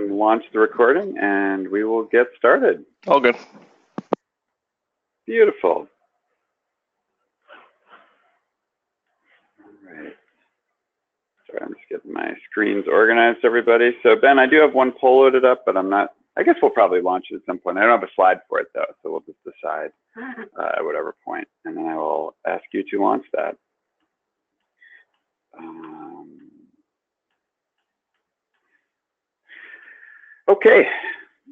Launch the recording and we will get started. All good. Beautiful. All right. Sorry, I'm just getting my screens organized, everybody. So Ben, I do have one poll loaded up, but I'm not, I guess we'll probably launch it at some point. I don't have a slide for it though, so we'll just decide at whatever point, and then I will ask you to launch that. Okay,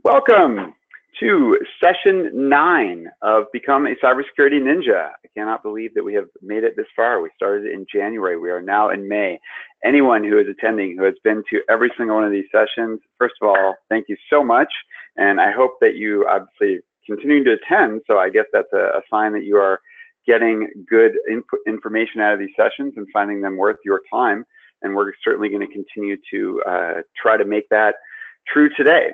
welcome to session 9 of Become a Cybersecurity Ninja. I cannot believe that we have made it this far. We started in January, we are now in May. Anyone who is attending, who has been to every single one of these sessions, first of all, thank you so much. And I hope that you obviously continue to attend. So I guess that's a sign that you are getting good input information out of these sessions and finding them worth your time. And we're certainly going to continue to try to make that true today.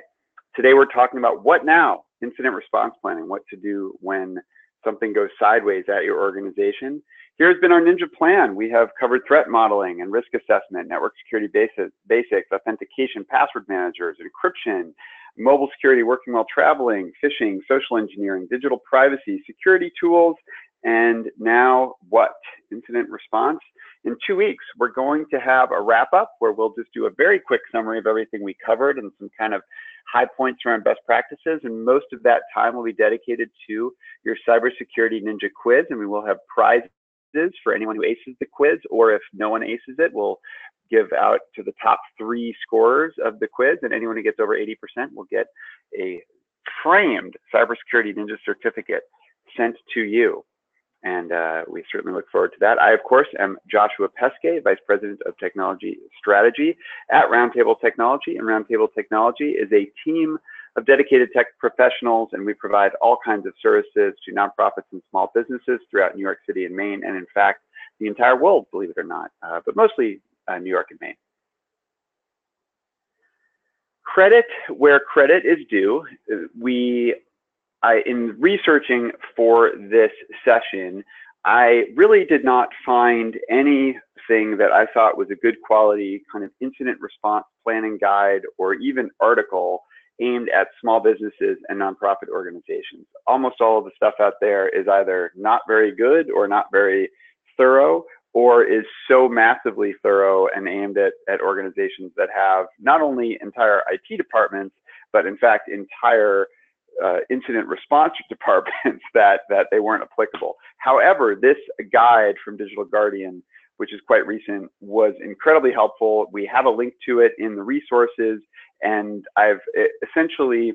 Today we're talking about what now? Incident response planning, what to do when something goes sideways at your organization. Here's been our ninja plan. We have covered threat modeling and risk assessment, network security basics, authentication, password managers, encryption, mobile security, working while traveling, phishing, social engineering, digital privacy, security tools, and now what? Incident response. In 2 weeks, we're going to have a wrap up where we'll just do a very quick summary of everything we covered and some kind of high points around best practices. And most of that time will be dedicated to your cybersecurity ninja quiz. And we will have prizes for anyone who aces the quiz, or if no one aces it, we'll give out to the top 3 scorers of the quiz. And anyone who gets over 80% will get a framed cybersecurity ninja certificate sent to you. And we certainly look forward to that. I, of course, am Joshua Pesquet, Vice President of Technology Strategy at Roundtable Technology. And Roundtable Technology is a team of dedicated tech professionals, and we provide all kinds of services to nonprofits and small businesses throughout New York City and Maine, and in fact, the entire world, believe it or not, but mostly New York and Maine. Credit where credit is due. In researching for this session, I really did not find anything that I thought was a good quality kind of incident response planning guide or even article aimed at small businesses and nonprofit organizations. Almost all of the stuff out there is either not very good or not very thorough, or is so massively thorough and aimed at organizations that have not only entire IT departments, but in fact entire incident response departments that they weren't applicable. However, this guide from Digital Guardian, which is quite recent, was incredibly helpful. We have a link to it in the resources, and I've essentially,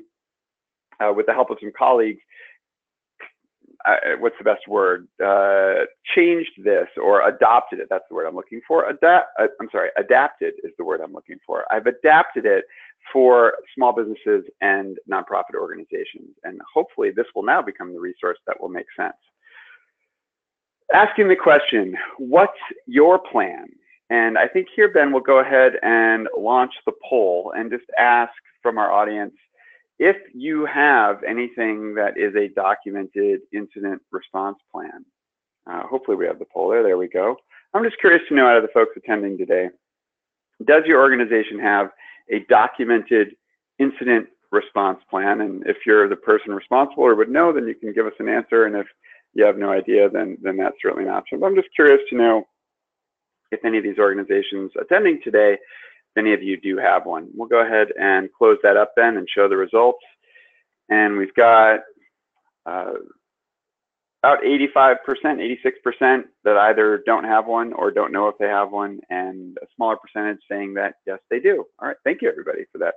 with the help of some colleagues, what's the best word? Changed this or adopted it. That's the word I'm looking for. Adapted is the word I'm looking for. I've adapted it for small businesses and nonprofit organizations. And hopefully this will now become the resource that will make sense. Asking the question, what's your plan? And I think here, Ben, we'll go ahead and launch the poll and just ask from our audience, if you have anything that is a documented incident response plan. Hopefully we have the poll there, we go. I'm just curious to know, out of the folks attending today, does your organization have a documented incident response plan? And if you're the person responsible or would know, then you can give us an answer. And if you have no idea, then that's certainly an option. But I'm just curious to know if any of these organizations attending today, if any of you do have one. We'll go ahead and close that up then and show the results. And we've got about 85%, 86% that either don't have one or don't know if they have one, and a smaller percentage saying that yes, they do. All right, thank you everybody for that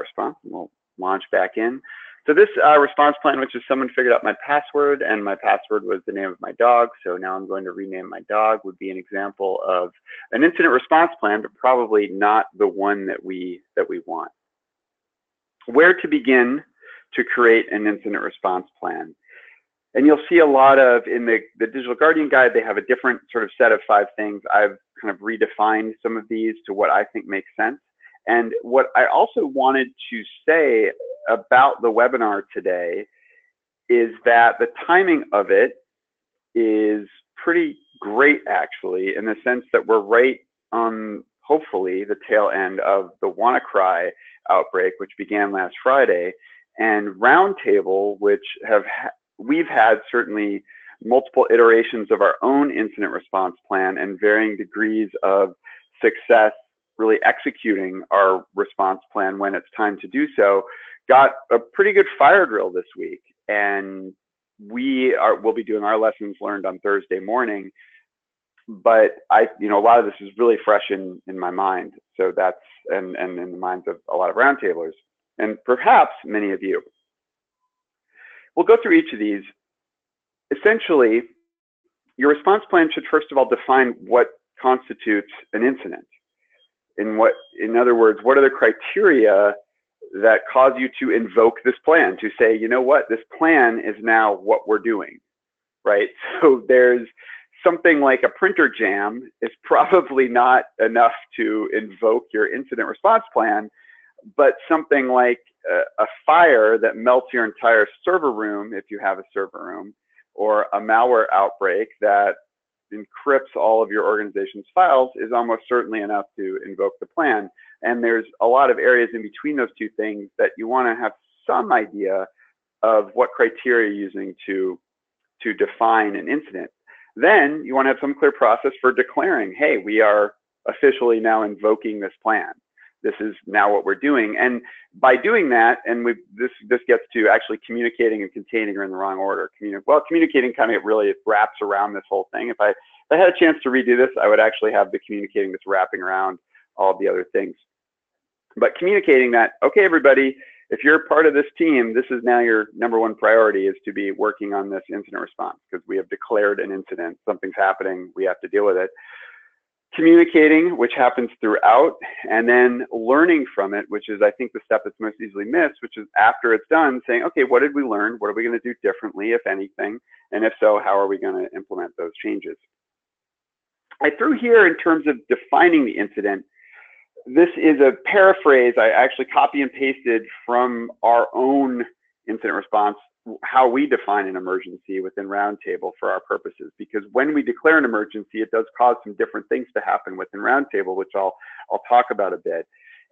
response. We'll launch back in. So this response plan, which is someone figured out my password, and my password was the name of my dog, so now I'm going to rename my dog, would be an example of an incident response plan, but probably not the one that we want. Where to begin to create an incident response plan. And you'll see a lot of, in the Digital Guardian guide, they have a different sort of set of 5 things. I've kind of redefined some of these to what I think makes sense. And what I also wanted to say about the webinar today is that the timing of it is pretty great, actually, in the sense that we're right on, hopefully, the tail end of the WannaCry outbreak, which began last Friday, and Roundtable, which we've had certainly multiple iterations of our own incident response plan and varying degrees of success really executing our response plan when it's time to do so, got a pretty good fire drill this week. And we'll be doing our lessons learned on Thursday morning. But a lot of this is really fresh in my mind. So that's, and in the minds of a lot of roundtablers, and perhaps many of you. We'll go through each of these. Essentially, your response plan should first of all define what constitutes an incident. In other words, what are the criteria that cause you to invoke this plan, to say, you know what, this plan is now what we're doing, right? So there's something like a printer jam is probably not enough to invoke your incident response plan, but something like a fire that melts your entire server room, if you have a server room, or a malware outbreak that encrypts all of your organization's files is almost certainly enough to invoke the plan. And there's a lot of areas in between those two things that you want to have some idea of what criteria you're using to define an incident. Then you want to have some clear process for declaring, hey, we are officially now invoking this plan. This is now what we're doing. And by doing that, and this gets to actually communicating and containing are in the wrong order. Communicating kind of really wraps around this whole thing. If I had a chance to redo this, I would actually have the communicating that's wrapping around all the other things. But communicating that, okay, everybody, if you're part of this team, this is now your number one priority is to be working on this incident response because we have declared an incident, something's happening, we have to deal with it. Communicating, which happens throughout, and then learning from it, which is, I think, the step that's most easily missed, which is after it's done, saying, okay, what did we learn? What are we going to do differently, if anything? And if so, how are we going to implement those changes? I threw here in terms of defining the incident. This is a paraphrase I actually copy and pasted from our own incident response, how we define an emergency within Roundtable for our purposes, because when we declare an emergency, it does cause some different things to happen within Roundtable, which I'll talk about a bit.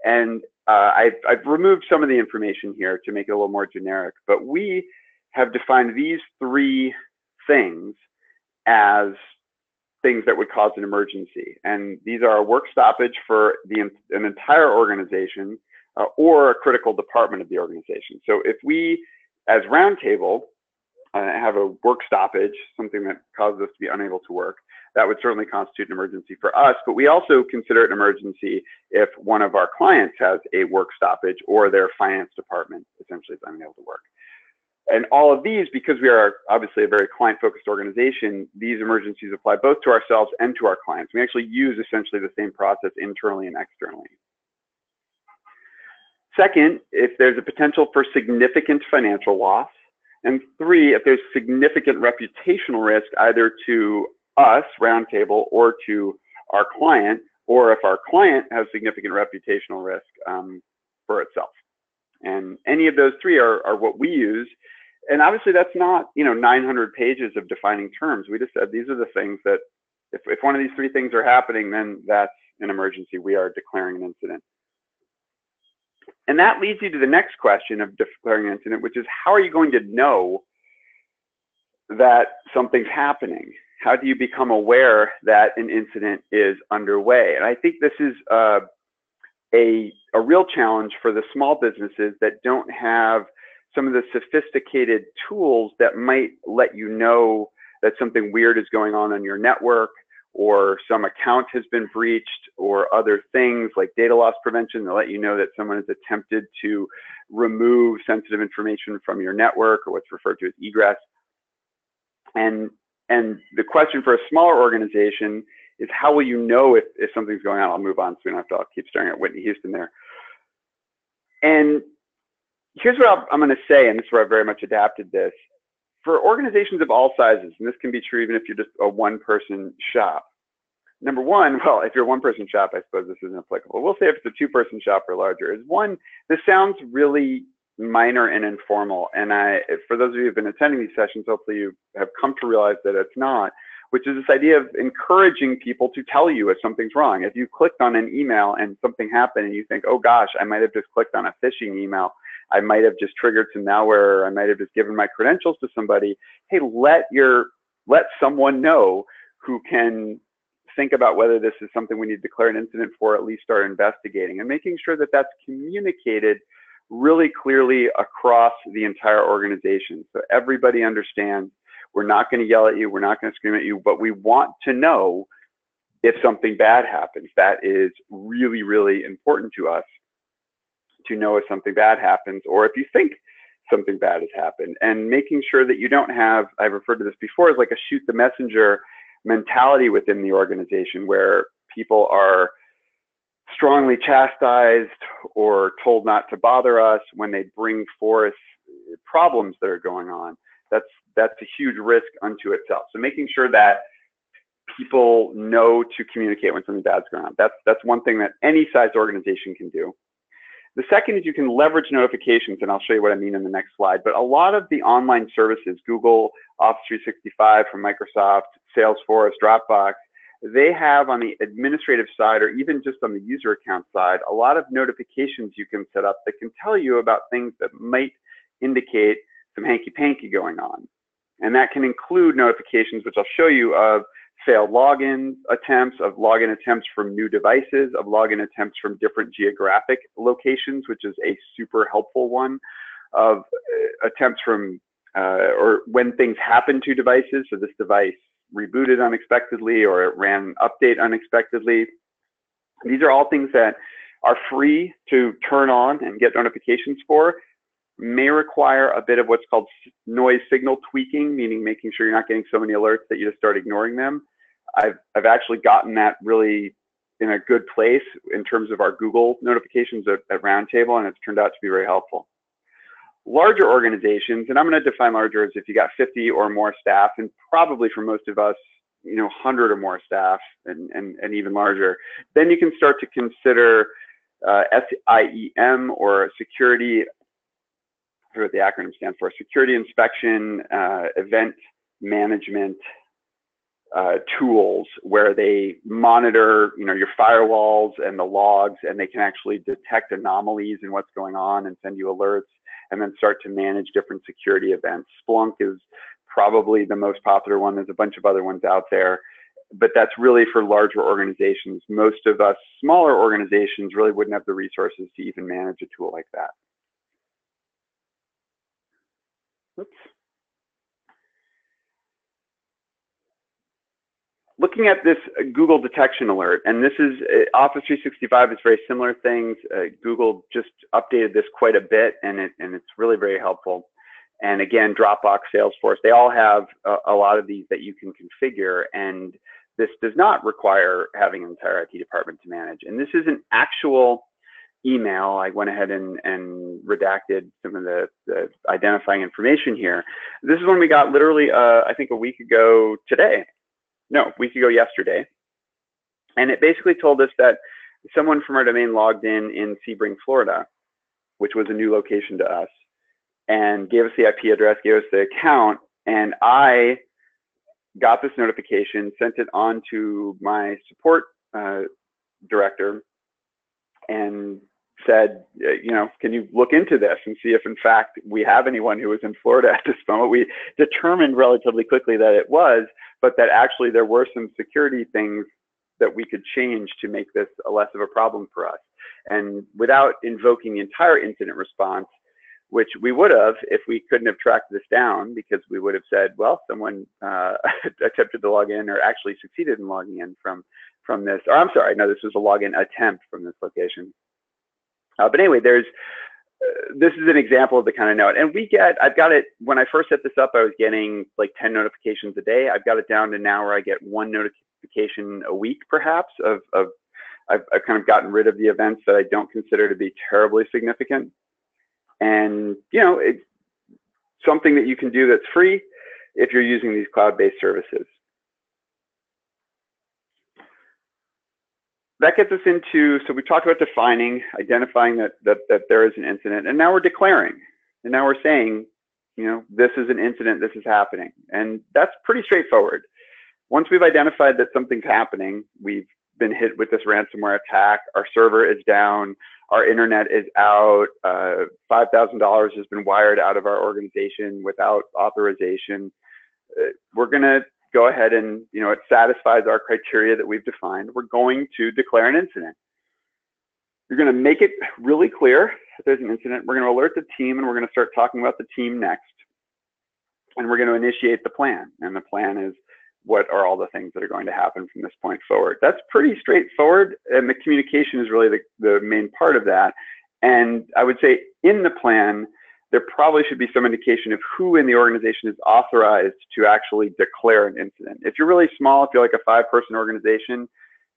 And I've removed some of the information here to make it a little more generic, but we have defined these three things as things that would cause an emergency. And these are a work stoppage for an entire organization or a critical department of the organization. So if we, as Roundtable, have a work stoppage, something that causes us to be unable to work, that would certainly constitute an emergency for us, but we also consider it an emergency if one of our clients has a work stoppage or their finance department essentially is unable to work. And all of these, because we are obviously a very client-focused organization, these emergencies apply both to ourselves and to our clients. We actually use essentially the same process internally and externally. Second, if there's a potential for significant financial loss. And three, if there's significant reputational risk either to us, Roundtable, or to our client, or if our client has significant reputational risk for itself. And any of those three are what we use. And obviously that's not 900 pages of defining terms. We just said these are the things that if one of these three things are happening, then that's an emergency. We are declaring an incident. And that leads you to the next question of declaring an incident, which is how are you going to know that something's happening? How do you become aware that an incident is underway? And I think this is a real challenge for the small businesses that don't have some of the sophisticated tools that might let you know that something weird is going on your network, or some account has been breached, or other things like data loss prevention to let you know that someone has attempted to remove sensitive information from your network, or what's referred to as egress. And the question for a smaller organization is how will you know if something's going on? I'll move on soon after I'll keep staring at Whitney Houston there. And here's what I'm gonna say, and this is where I very much adapted this. For organizations of all sizes, and this can be true even if you're just a one-person shop. Number one, well, if you're a one-person shop, I suppose this isn't applicable. We'll say if it's a two-person shop or larger, is one, this sounds really minor and informal. And for those of you who've been attending these sessions, hopefully you have come to realize that it's not, which is this idea of encouraging people to tell you if something's wrong. If you clicked on an email and something happened and you think, oh gosh, I might have just clicked on a phishing email, I might have just triggered some malware, or I might have just given my credentials to somebody, hey, let someone know who can think about whether this is something we need to declare an incident for, at least start investigating, and making sure that that's communicated really clearly across the entire organization. So everybody understands, we're not going to yell at you, we're not going to scream at you, but we want to know if something bad happens. That is really, really important to us, to know if something bad happens or if you think something bad has happened. And making sure that you don't have, I've referred to this before, as like a shoot the messenger mentality within the organization, where people are strongly chastised or told not to bother us when they bring forth problems that are going on. That's a huge risk unto itself. So making sure that people know to communicate when something bad's going on. That's one thing that any size organization can do. The second is you can leverage notifications, and I'll show you what I mean in the next slide. But a lot of the online services, Google, Office 365 from Microsoft, Salesforce, Dropbox, they have on the administrative side, or even just on the user account side, a lot of notifications you can set up that can tell you about things that might indicate some hanky-panky going on. And that can include notifications, which I'll show you, of failed login attempts, of login attempts from new devices, of login attempts from different geographic locations, which is a super helpful one, of attempts from, or when things happen to devices, so this device rebooted unexpectedly, or it ran an update unexpectedly. These are all things that are free to turn on and get notifications for. May require a bit of what's called noise signal tweaking, meaning making sure you're not getting so many alerts that you just start ignoring them. I've actually gotten that really in a good place in terms of our Google notifications at Roundtable, and it's turned out to be very helpful. Larger organizations, and I'm going to define larger as if you got 50 or more staff, and probably for most of us, you know, 100 or more staff, and even larger, then you can start to consider SIEM, or security, what the acronym stands for, security inspection, event management tools, where they monitor, you know, your firewalls and the logs, and they can actually detect anomalies and what's going on and send you alerts, and then start to manage different security events. Splunk is probably the most popular one. There's a bunch of other ones out there, but that's really for larger organizations. Most of us smaller organizations really wouldn't have the resources to even manage a tool like that. Oops. Looking at this Google detection alert, and this is Office 365 is very similar things. Google just updated this quite a bit, and it's really very helpful. And again, Dropbox, Salesforce, they all have a lot of these that you can configure, and this does not require having an entire IT department to manage. And this is an actual email. I went ahead and redacted some of the identifying information here. This is one we got literally, I think a week ago today. No, a week ago yesterday. And it basically told us that someone from our domain logged in Sebring, Florida, which was a new location to us, and gave us the IP address, gave us the account, and I got this notification, sent it on to my support director, and said, you know, can you look into this and see if in fact we have anyone who is in Florida at this moment? We determined relatively quickly that it was, but that actually there were some security things that we could change to make this a less of a problem for us. And without invoking the entire incident response, which we would have if we couldn't have tracked this down, because we would have said, well, someone attempted to log in, or actually succeeded in logging in from this, or I'm sorry, no, this was a login attempt from this location. But anyway, there's this is an example of the kind of note. And we get, I've got it, when I first set this up, I was getting like 10 notifications a day. I've got it down to now where I get one notification a week, perhaps, I've kind of gotten rid of the events that I don't consider to be terribly significant. And, you know, it's something that you can do that's free if you're using these cloud-based services. That gets us into, so we talked about defining, identifying that there is an incident, and now we're declaring. And now we're saying, you know, this is an incident, this is happening. And that's pretty straightforward. Once we've identified that something's happening, we've been hit with this ransomware attack, our server is down, our internet is out, $5,000 has been wired out of our organization without authorization, we're going to go ahead and, it satisfies our criteria that we've defined. We're going to declare an incident. You're going to make it really clear that there's an incident. We're going to alert the team, and we're going to start talking about the team next. And we're going to initiate the plan. And the plan is, what are all the things that are going to happen from this point forward? That's pretty straightforward. And the communication is really the main part of that. And I would say in the plan, there probably should be some indication of who in the organization is authorized to actually declare an incident. If you're really small, if you're like a 5-person organization,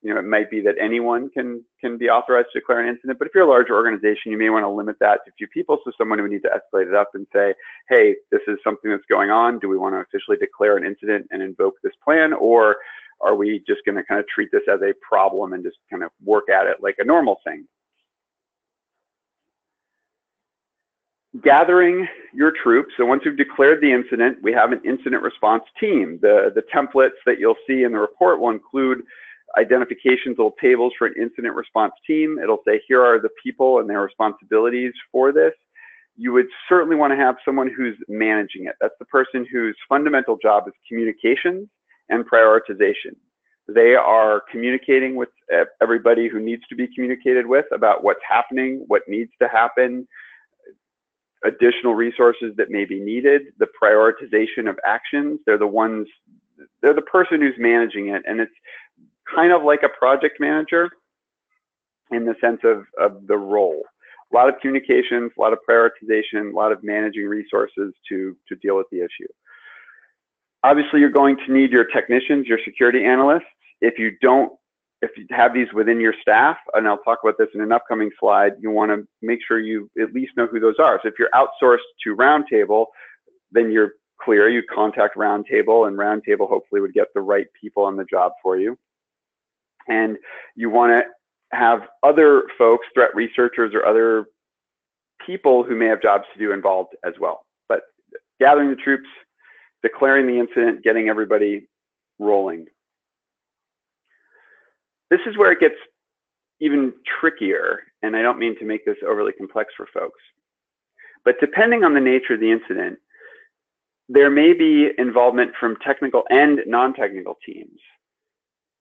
it might be that anyone can be authorized to declare an incident. But if you're a larger organization, you may want to limit that to a few people. So someone would need to escalate it up and say, hey, this is something that's going on. Do we want to officially declare an incident and invoke this plan? Or are we just going to kind of treat this as a problem and just kind of work at it like a normal thing? Gathering your troops. So once we've declared the incident, we have an incident response team. The templates that you'll see in the report will include identifications, little tables for an incident response team. It'll say, here are the people and their responsibilities for this. You would certainly want to have someone who's managing it. That's the person whose fundamental job is communications and prioritization. They are communicating with everybody who needs to be communicated with about what's happening, what needs to happen, additional resources that may be needed, the prioritization of actions. They're the person who's managing it. And it's kind of like a project manager in the sense of the role. A lot of communications, a lot of prioritization, a lot of managing resources to deal with the issue. Obviously, you're going to need your technicians, your security analysts. If you have these within your staff, and I'll talk about this in an upcoming slide, you want to make sure you at least know who those are. So if you're outsourced to Roundtable, then you're clear. You contact Roundtable, and Roundtable hopefully would get the right people on the job for you. And you want to have other folks, threat researchers or other people who may have jobs to do involved as well. But gathering the troops, declaring the incident, getting everybody rolling. This is where it gets even trickier, and I don't mean to make this overly complex for folks. But depending on the nature of the incident, there may be involvement from technical and non-technical teams.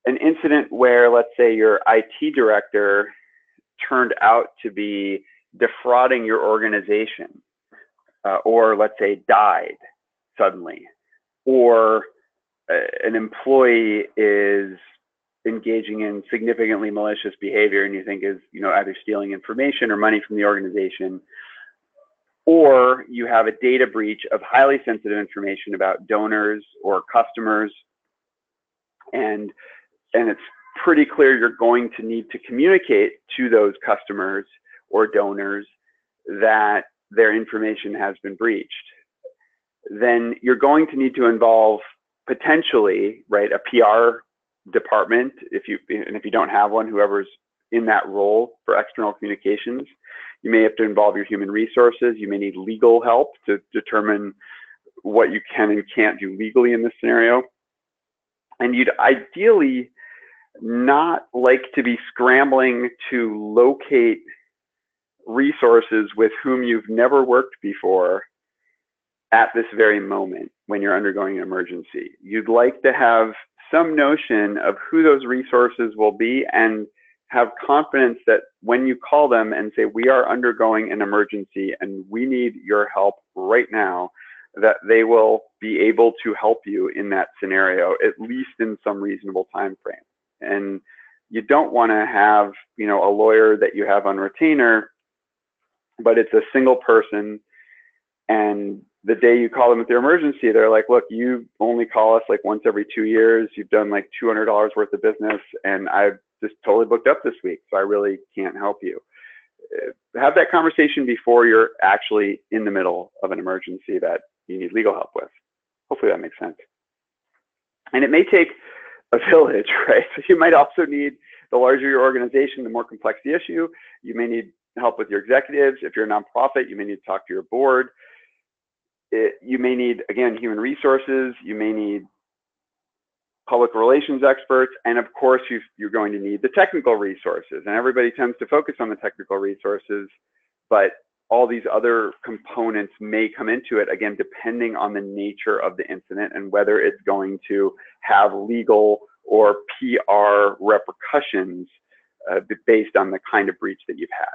An incident where, let's say, your IT director turned out to be defrauding your organization, or let's say died suddenly, or an employee is engaging in significantly malicious behavior and you think is either stealing information or money from the organization, or you have a data breach of highly sensitive information about donors or customers, and it's pretty clear you're going to need to communicate to those customers or donors that their information has been breached. Then you're going to need to involve potentially, right, a PR department, if you don't have one, whoever's in that role for external communications. You may have to involve your human resources. You may need legal help to determine what you can and can't do legally in this scenario. And you'd ideally not like to be scrambling to locate resources with whom you've never worked before at this very moment when you're undergoing an emergency. You'd like to have some notion of who those resources will be and have confidence that when you call them and say, we are undergoing an emergency and we need your help right now, that they will be able to help you in that scenario, at least in some reasonable time frame. And you don't want to have, a lawyer that you have on retainer, but it's a single person, and the day you call them with their emergency, they're like, look, you only call us like once every 2 years. You've done like $200 worth of business, and I've just totally booked up this week, so I really can't help you. Have that conversation before you're actually in the middle of an emergency that you need legal help with. Hopefully that makes sense. And it may take a village, right? So you might also need, the larger your organization, the more complex the issue. You may need help with your executives. If you're a nonprofit, you may need to talk to your board. You may need, again, human resources. You may need public relations experts, and of course you're going to need the technical resources. And everybody tends to focus on the technical resources, but all these other components may come into it, again, depending on the nature of the incident and whether it's going to have legal or PR repercussions based on the kind of breach that you've had.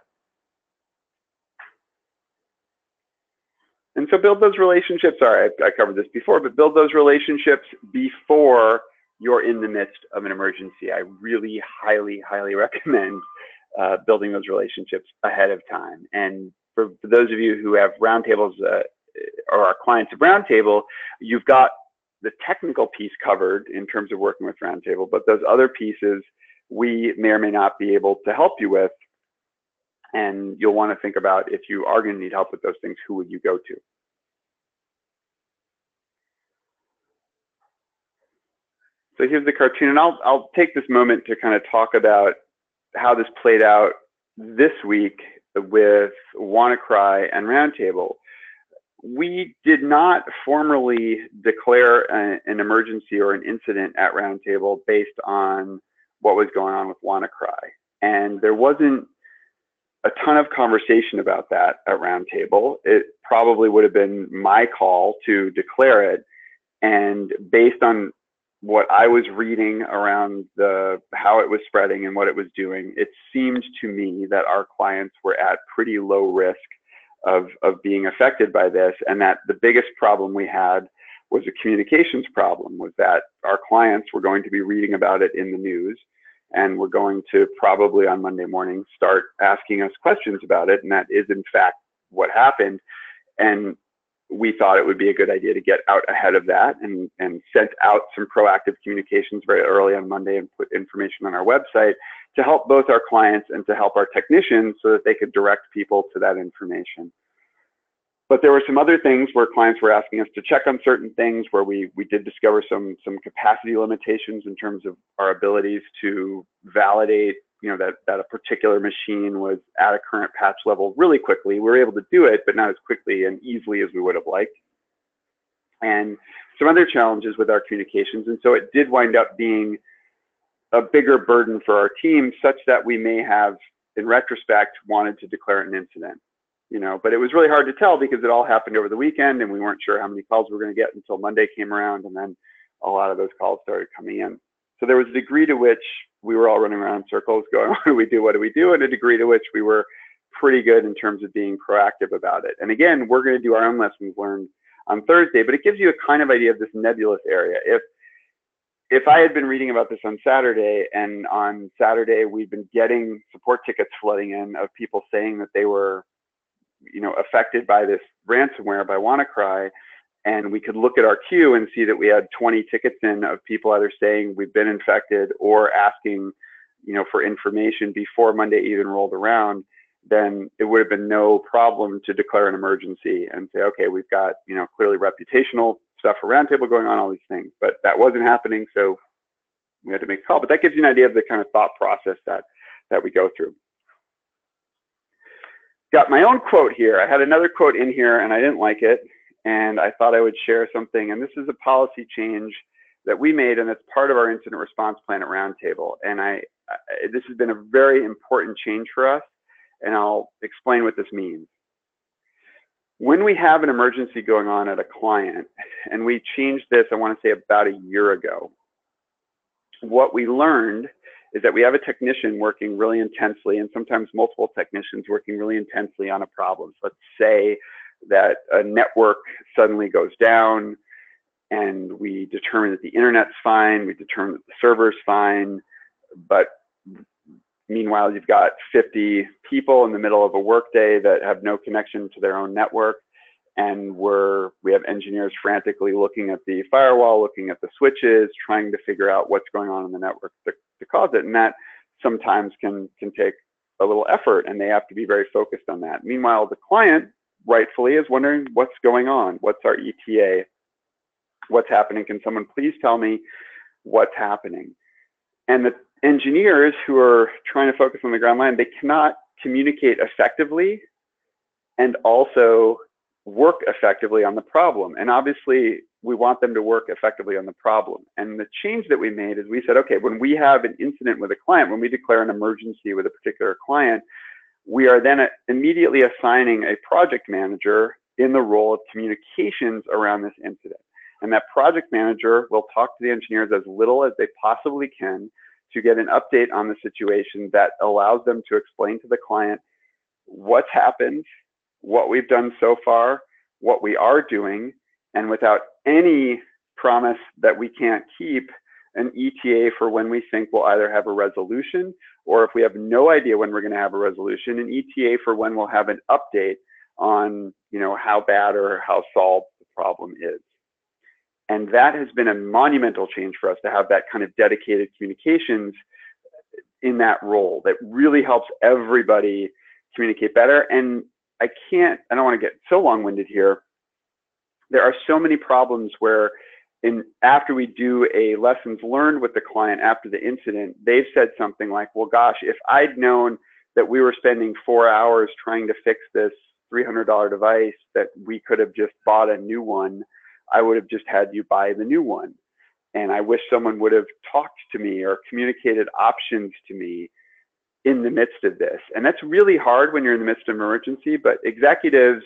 And so build those relationships. Sorry, I covered this before, but build those relationships before you're in the midst of an emergency. I really highly recommend building those relationships ahead of time. And for those of you who have roundtables or are clients of Roundtable, you've got the technical piece covered in terms of working with Roundtable, but those other pieces we may or may not be able to help you with. And you'll want to think about, if you are going to need help with those things, who would you go to? So here's the cartoon, and I'll take this moment to kind of talk about how this played out this week with WannaCry and Roundtable. We did not formally declare an emergency or an incident at Roundtable based on what was going on with WannaCry. And there wasn't a ton of conversation about that at Roundtable. It probably would have been my call to declare it. And based on what I was reading around how it was spreading and what it was doing, it seemed to me that our clients were at pretty low risk of being affected by this, and that the biggest problem we had was a communications problem, was that our clients were going to be reading about it in the news, and we're going to probably on Monday morning start asking us questions about it. And that is in fact what happened. And we thought it would be a good idea to get out ahead of that, and sent out some proactive communications very early on Monday and put information on our website to help both our clients and to help our technicians so that they could direct people to that information. But there were some other things where clients were asking us to check on certain things, where we did discover some capacity limitations in terms of our abilities to validate, you know, that a particular machine was at a current patch level really quickly. We were able to do it, but not as quickly and easily as we would have liked. And some other challenges with our communications. And so it did wind up being a bigger burden for our team, such that we may have, in retrospect, wanted to declare an incident. You know, but it was really hard to tell because it all happened over the weekend, and we weren't sure how many calls we were going to get until Monday came around, and then a lot of those calls started coming in. So there was a degree to which we were all running around in circles going, what do we do, what do we do? And a degree to which we were pretty good in terms of being proactive about it. And again, we're going to do our own lessons learned on Thursday, but it gives you a kind of idea of this nebulous area. If I had been reading about this on Saturday, and on Saturday we've been getting support tickets flooding in of people saying that they were, you know, affected by this ransomware, by WannaCry, and we could look at our queue and see that we had 20 tickets in of people either saying we've been infected or asking, you know, for information before Monday even rolled around, then it would have been no problem to declare an emergency and say, okay, we've got, you know, clearly reputational stuff for Roundtable going on, all these things. But that wasn't happening, so we had to make a call. But that gives you an idea of the kind of thought process that we go through. Got my own quote here. I had another quote in here and I didn't like it, and I thought I would share something. And this is a policy change that we made, and it's part of our incident response plan at Roundtable. And this has been a very important change for us, and I'll explain what this means. When we have an emergency going on at a client, and we changed this, I want to say about a year ago, what we learned is that we have a technician working really intensely, and sometimes multiple technicians working really intensely on a problem. So let's say that a network suddenly goes down, and we determine that the internet's fine, we determine that the server's fine, but meanwhile, you've got 50 people in the middle of a workday that have no connection to their own network, and we have engineers frantically looking at the firewall, looking at the switches, trying to figure out what's going on in the network to cause it. And that sometimes can take a little effort, and they have to be very focused on that. Meanwhile, the client rightfully is wondering what's going on. What's our ETA? What's happening? Can someone please tell me what's happening? And the engineers who are trying to focus on the ground line, they cannot communicate effectively and also work effectively on the problem. And obviously we want them to work effectively on the problem. And the change that we made is we said, okay, when we have an incident with a client, when we declare an emergency with a particular client, we are then immediately assigning a project manager in the role of communications around this incident. And that project manager will talk to the engineers as little as they possibly can to get an update on the situation that allows them to explain to the client what's happened, what we've done so far, what we are doing, and without any promise that we can't keep an ETA for when we think we'll either have a resolution, or if we have no idea when we're going to have a resolution, an ETA for when we'll have an update on, you know, how bad or how solved the problem is. And that has been a monumental change for us to have that kind of dedicated communications in that role that really helps everybody communicate better. And I don't want to get so long-winded here. There are so many problems where after we do a lessons learned with the client after the incident, they've said something like, well, gosh, if I'd known that we were spending 4 hours trying to fix this $300 device, that we could have just bought a new one, I would have just had you buy the new one. And I wish someone would have talked to me or communicated options to me in the midst of this. And that's really hard when you're in the midst of an emergency, but executives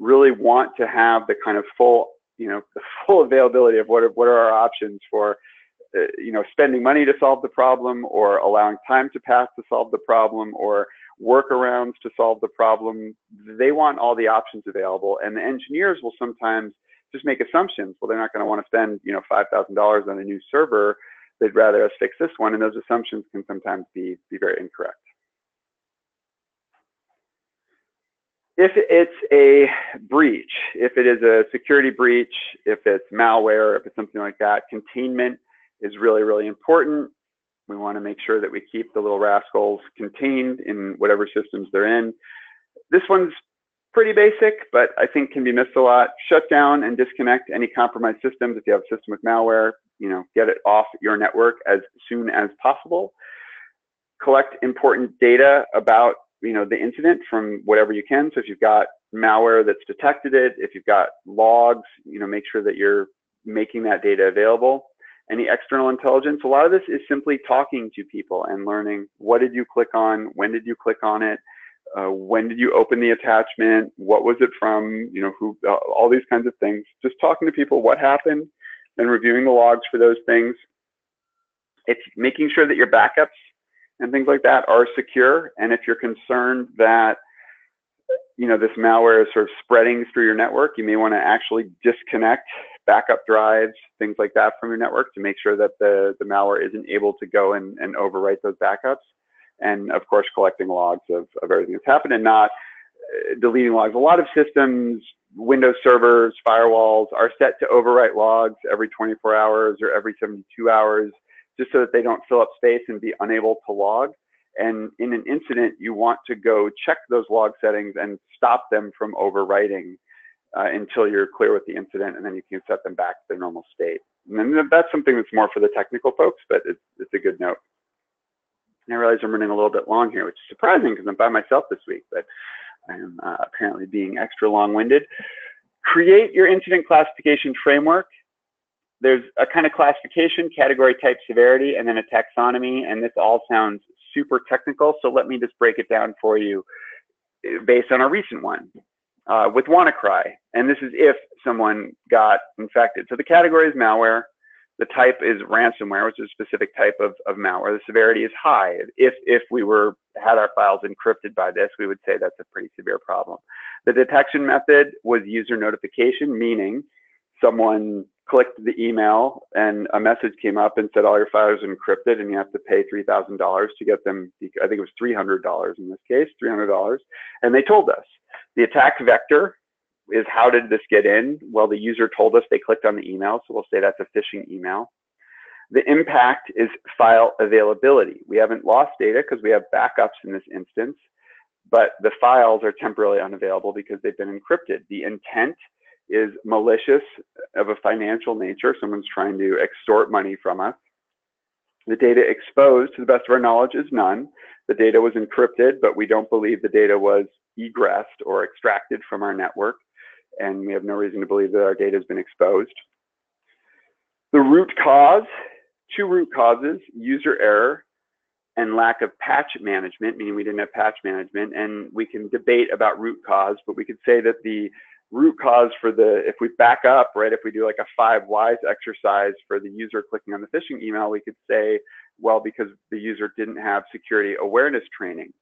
really want to have the kind of full, you know, the full availability of what are our options for, you know, spending money to solve the problem, or allowing time to pass to solve the problem, or workarounds to solve the problem. They want all the options available, and the engineers will sometimes just make assumptions. Well, they're not going to want to spend, you know, $5,000 on a new server. They'd rather us fix this one, and those assumptions can sometimes be very incorrect. If it's a breach, if it is a security breach, if it's malware, if it's something like that, containment is really, really important. We want to make sure that we keep the little rascals contained in whatever systems they're in. This one's pretty basic, but I think can be missed a lot. Shut down and disconnect any compromised systems. If you have a system with malware, you know, get it off your network as soon as possible. Collect important data about, you know, the incident from whatever you can. So if you've got malware that's detected it, if you've got logs, you know, make sure that you're making that data available. Any external intelligence. A lot of this is simply talking to people and learning, what did you click on? When did you click on it? When did you open the attachment? What was it from? You know, who? All these kinds of things. Just talking to people, what happened, and reviewing the logs for those things. It's making sure that your backups and things like that are secure. And if you're concerned that, you know, this malware is sort of spreading through your network, you may want to actually disconnect backup drives, things like that from your network to make sure that the malware isn't able to go and overwrite those backups. And of course, collecting logs of everything that's happened and not deleting logs. A lot of systems, Windows servers, firewalls are set to overwrite logs every 24 hours or every 72 hours, just so that they don't fill up space and be unable to log. And in an incident, you want to go check those log settings and stop them from overwriting until you're clear with the incident, and then you can set them back to their normal state. And then that's something that's more for the technical folks, but it's a good note. And I realize I'm running a little bit long here, which is surprising because I'm by myself this week, but I am apparently being extra long-winded. Create your incident classification framework. There's a kind of classification, category, type, severity, and then a taxonomy, and this all sounds super technical, so let me just break it down for you based on a recent one with WannaCry. And this is if someone got infected. So the category is malware. The type is ransomware, which is a specific type of malware. The severity is high. If we had our files encrypted by this, we would say that's a pretty severe problem. The detection method was user notification, meaning someone clicked the email and a message came up and said, all your files are encrypted and you have to pay $3,000 to get them. I think it was $300 in this case, $300. And they told us. The attack vector is, how did this get in? Well, the user told us they clicked on the email, so we'll say that's a phishing email. The impact is file availability. We haven't lost data because we have backups in this instance, but the files are temporarily unavailable because they've been encrypted. The intent is malicious, of a financial nature. Someone's trying to extort money from us. The data exposed, to the best of our knowledge, is none. The data was encrypted, but we don't believe the data was egressed or extracted from our network, and we have no reason to believe that our data has been exposed. The root cause, two root causes, user error and lack of patch management, meaning we didn't have patch management. And we can debate about root cause, but we could say that the root cause for the, if we back up, right, if we do like a 5 whys exercise for the user clicking on the phishing email, we could say, well, because the user didn't have security awareness training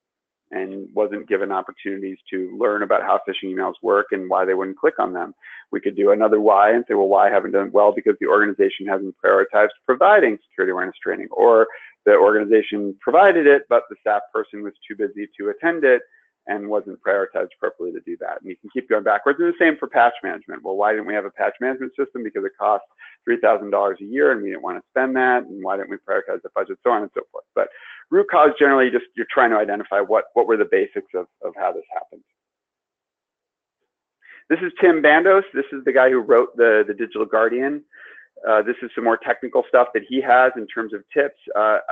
and wasn't given opportunities to learn about how phishing emails work and why they wouldn't click on them. We could do another why and say, well, why haven't done well? Because the organization hasn't prioritized providing security awareness training, or the organization provided it, but the staff person was too busy to attend it and wasn't prioritized appropriately to do that. And you can keep going backwards. And the same for patch management. Well, why didn't we have a patch management system? Because it costs $3,000 a year and we didn't want to spend that. And why didn't we prioritize the budget? So on and so forth. But root cause, generally just you're trying to identify what were the basics of how this happened. This is Tim Bandos. This is the guy who wrote the Digital Guardian. This is some more technical stuff that he has in terms of tips.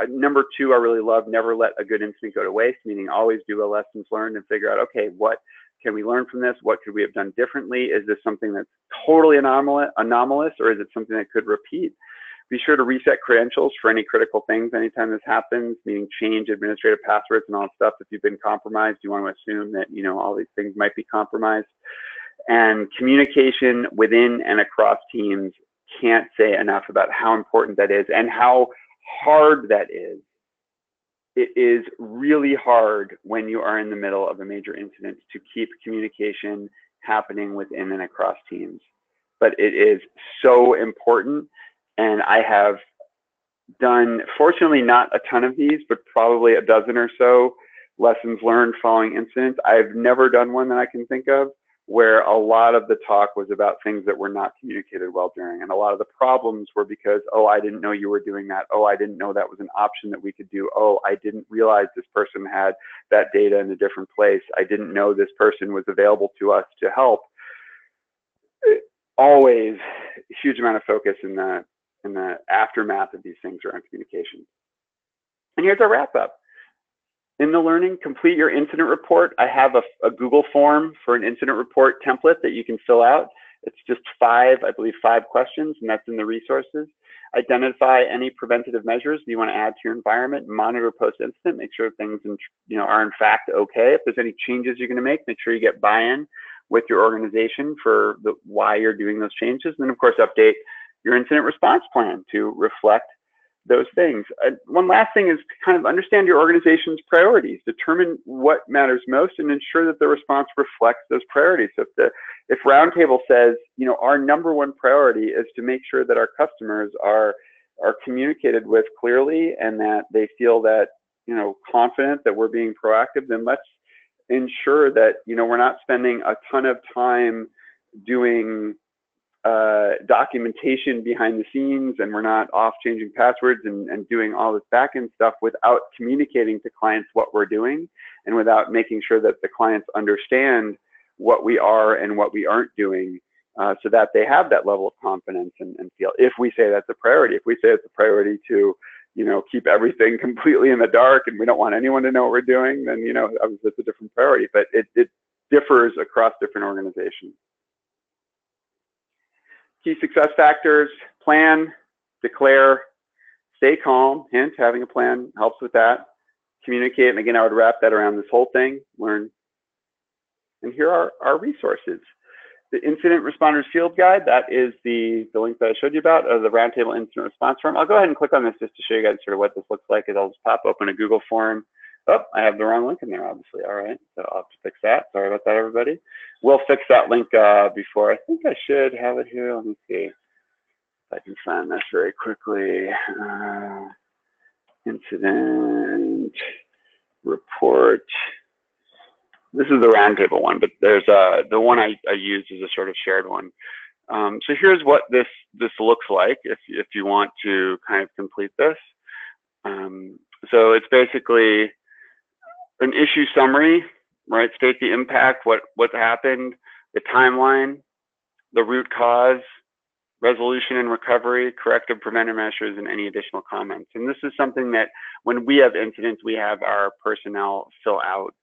Number 2, I really love, never let a good incident go to waste, meaning always do a lessons learned and figure out, okay, what can we learn from this? What could we have done differently? Is this something that's totally anomalous, or is it something that could repeat? Be sure to reset credentials for any critical things anytime this happens, meaning change administrative passwords and all that stuff. If you've been compromised, you want to assume that, you know, all these things might be compromised. And communication within and across teams, can't say enough about how important that is and how hard that is. It is really hard when you are in the middle of a major incident to keep communication happening within and across teams. But it is so important. And I have done, fortunately, not a ton of these, but probably a dozen or so lessons learned following incidents. I've never done one that I can think of where a lot of the talk was about things that were not communicated well during. And a lot of the problems were because, oh, I didn't know you were doing that. Oh, I didn't know that was an option that we could do. Oh, I didn't realize this person had that data in a different place. I didn't know this person was available to us to help. Always a huge amount of focus in the aftermath of these things around communication. And here's our wrap up. In the learning, complete your incident report. I have a Google form for an incident report template that you can fill out. It's just five questions, and that's in the resources. Identify any preventative measures that you want to add to your environment. Monitor post-incident. Make sure things are in fact okay. If there's any changes you're going to make sure you get buy-in with your organization for why you're doing those changes. And then, of course, update your incident response plan to reflect those things. One last thing is kind of understand your organization's priorities, determine what matters most, and ensure that the response reflects those priorities. So if Roundtable says, you know, our number 1 priority is to make sure that our customers are communicated with clearly and that they feel that, you know, confident that we're being proactive, then let's ensure that, you know, we're not spending a ton of time doing documentation behind the scenes, and we're not off changing passwords and doing all this back-end stuff without communicating to clients what we're doing and without making sure that the clients understand what we are and what we aren't doing, so that they have that level of confidence and feel, if we say that's a priority, if we say it's a priority to, you know, keep everything completely in the dark and we don't want anyone to know what we're doing, then, you know, obviously it's a different priority, but it differs across different organizations. Key success factors: plan, declare, stay calm. Hint, having a plan helps with that. Communicate, and again, I would wrap that around this whole thing, learn. And here are our resources. The Incident Responders Field Guide, that is the link that I showed you about, of the Roundtable Incident Response Form. I'll go ahead and click on this just to show you guys sort of what this looks like. I'll just pop open a Google form. Oh, I have the wrong link in there, obviously. All right, so I'll have to fix that. Sorry about that, everybody. We'll fix that link before. I think I should have it here. Let me see if I can find this very quickly. Incident report. This is the Roundtable one, but there's the one I used is a sort of shared one. So here's what this looks like if you want to kind of complete this. So it's basically an issue summary, right? State the impact, what happened, the timeline, the root cause, resolution and recovery, corrective preventive measures, and any additional comments. And this is something that when we have incidents, we have our personnel fill out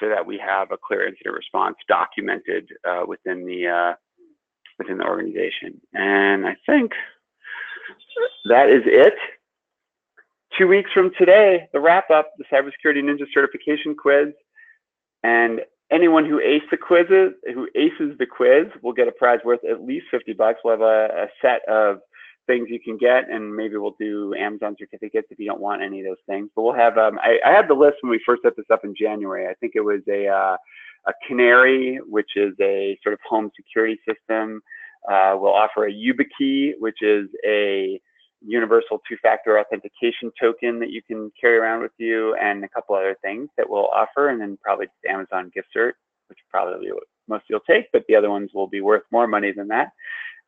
so that we have a clear incident response documented within the organization. And I think That is it. 2 weeks from today, the wrap-up, the Cybersecurity Ninja Certification Quiz. And anyone who aces the quiz will get a prize worth at least $50. We'll have a set of things you can get, and maybe we'll do Amazon certificates if you don't want any of those things. But we'll have, I had the list when we first set this up in January. I think it was a Canary, which is a sort of home security system. We'll offer a YubiKey, which is a universal two-factor authentication token that you can carry around with you, and a couple other things that we'll offer, and then probably just Amazon gift cert, which probably most of you'll take, but the other ones will be worth more money than that.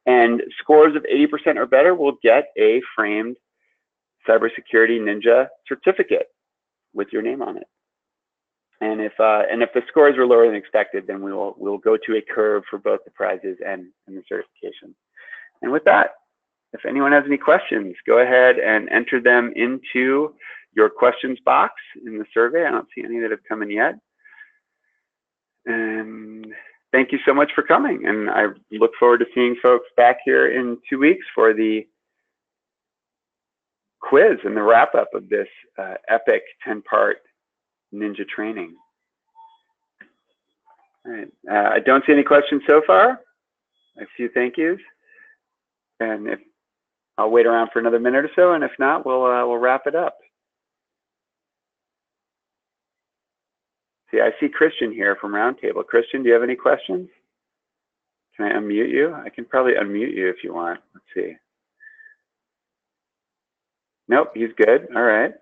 And scores of 80% or better will get a framed Cybersecurity Ninja certificate with your name on it. And if the scores were lower than expected, then we'll go to a curve for both the prizes and the certification. And with that, if anyone has any questions, go ahead and enter them into your questions box in the survey. I don't see any that have come in yet. And thank you so much for coming. And I look forward to seeing folks back here in 2 weeks for the quiz and the wrap up of this epic 10-part ninja training. All right. I don't see any questions so far. A few thank yous. And if I'll wait around for another minute or so, and if not, we'll wrap it up. See, I see Christian here from Roundtable. Christian, do you have any questions? Can I unmute you? I can probably unmute you if you want. Let's see. Nope, he's good. All right.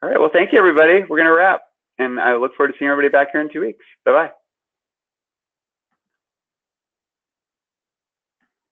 All right. Well, thank you, everybody. We're going to wrap, and I look forward to seeing everybody back here in 2 weeks. Bye-bye.